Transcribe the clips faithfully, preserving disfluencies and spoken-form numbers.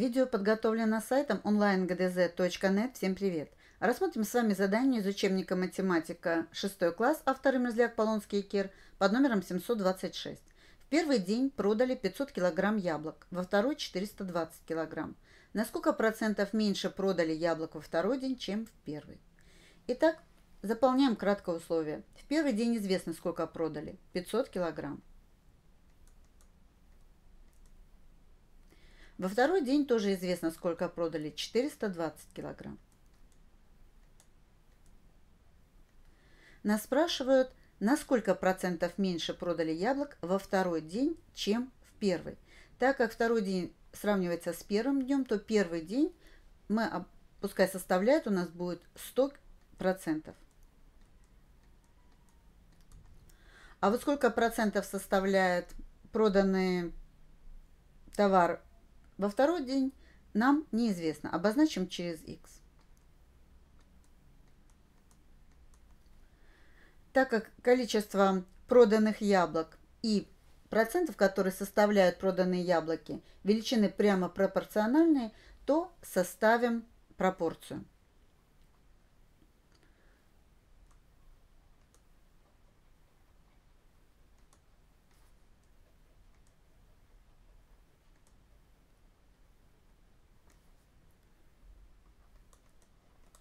Видео подготовлено сайтом онлайн гэ дэ зэ точка нет. Всем привет! Рассмотрим с вами задание из учебника математика шестой класс, авторы Мерзляк-Полонский и Кер, под номером семьсот двадцать шесть. В первый день продали пятьсот килограмм яблок, во второй четыреста двадцать килограмм. На сколько процентов меньше продали яблок во второй день, чем в первый? Итак, заполняем краткое условие. В первый день известно, сколько продали – пятьсот килограмм. Во второй день тоже известно, сколько продали – четыреста двадцать килограмм. Нас спрашивают, на сколько процентов меньше продали яблок во второй день, чем в первый. Так как второй день сравнивается с первым днем, то первый день, мы, пускай составляет, у нас будет сто процентов. А вот сколько процентов составляет проданный товар во второй день, нам неизвестно. Обозначим через икс. Так как количество проданных яблок и процентов, которые составляют проданные яблоки, величины прямо пропорциональные, то составим пропорцию.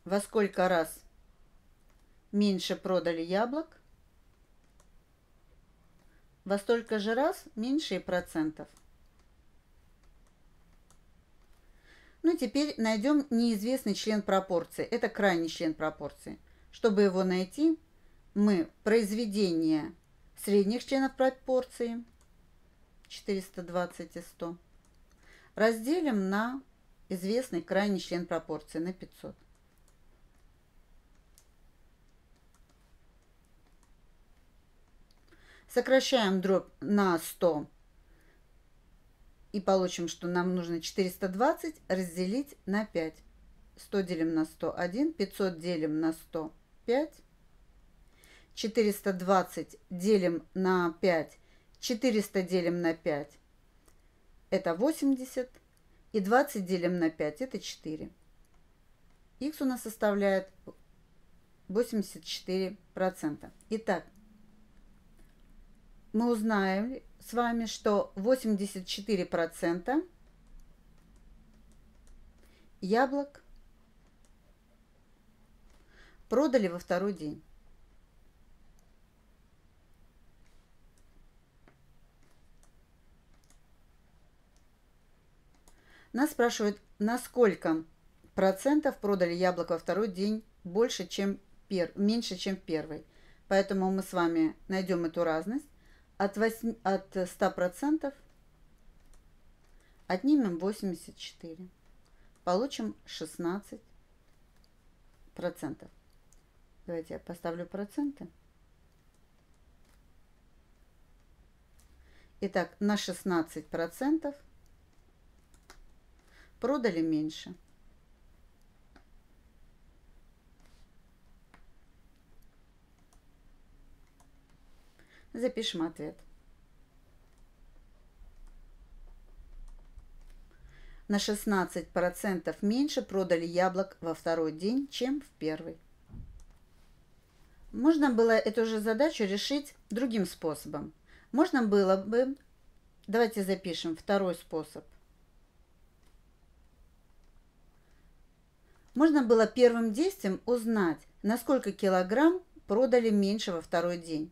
Во сколько раз меньше продали яблок, во столько же раз меньше и процентов. Ну и теперь найдем неизвестный член пропорции. Это крайний член пропорции. Чтобы его найти, мы произведение средних членов пропорции четыреста двадцать и сто разделим на известный крайний член пропорции, на пятьсот. Сокращаем дробь на сто и получим, что нам нужно четыреста двадцать разделить на пять. сто делим на сто один, пятьсот делим на сто пять, четыреста двадцать делим на пять, четыреста делим на пять, это восемьдесят, и двадцать делим на пять, это четыре. Х у нас составляет восемьдесят четыре процента. Итак, мы узнаем с вами, что восемьдесят четыре процента яблок продали во второй день. Нас спрашивают, на сколько процентов продали яблок во второй день больше, чем пер... меньше, чем первый. Поэтому мы с вами найдем эту разность. От ста процентов отнимем восемьдесят четыре. Получим шестнадцать процентов. Давайте я поставлю проценты. Итак, на шестнадцать процентов продали меньше. Запишем ответ. На шестнадцать процентов меньше продали яблок во второй день, чем в первый. Можно было эту же задачу решить другим способом. Можно было бы... Давайте запишем второй способ. Можно было первым действием узнать, на сколько килограмм продали меньше во второй день.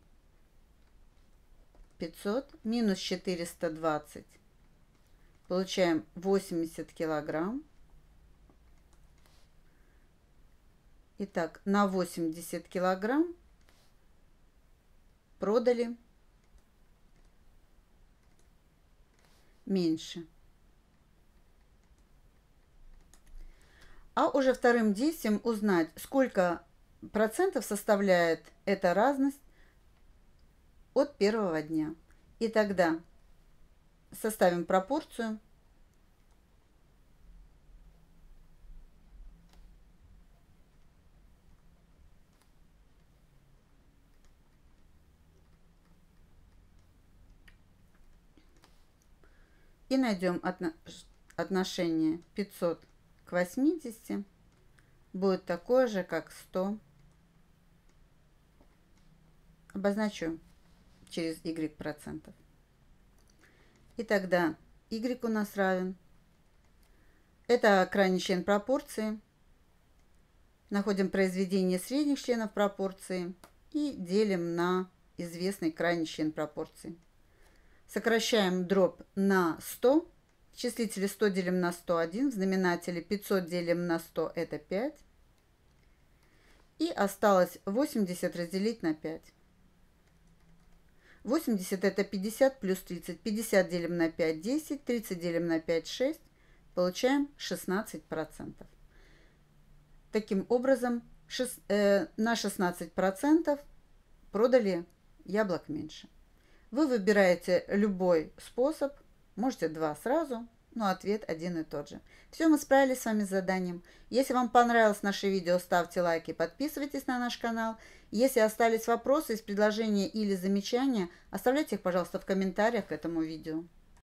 пятьсот минус четыреста двадцать. Получаем восемьдесят килограмм. Итак, на восемьдесят килограмм продали меньше. А уже вторым действием узнать, сколько процентов составляет эта разность от первого дня. И тогда составим пропорцию. И найдем отношение пятьсот к восьмидесяти будет такое же, как сто. Обозначу через y процентов. И тогда y у нас равен. Это крайний член пропорции. Находим произведение средних членов пропорции и делим на известный крайний член пропорции. Сокращаем дробь на сто. В числителе сто делим на сто один. В знаменателе пятьсот делим на сто. Это пять. И осталось восемьдесят разделить на пять. восемьдесят это пятьдесят плюс тридцать. пятьдесят делим на пять – десять. тридцать делим на пять – шесть. Получаем шестнадцать процентов. Таким образом, на шестнадцать процентов продали яблок меньше. Вы выбираете любой способ. Можете два сразу, но ответ один и тот же. Все, мы справились с вами с заданием. Если вам понравилось наше видео, ставьте лайки, подписывайтесь на наш канал. Если остались вопросы из предложения или замечания, оставляйте их, пожалуйста, в комментариях к этому видео.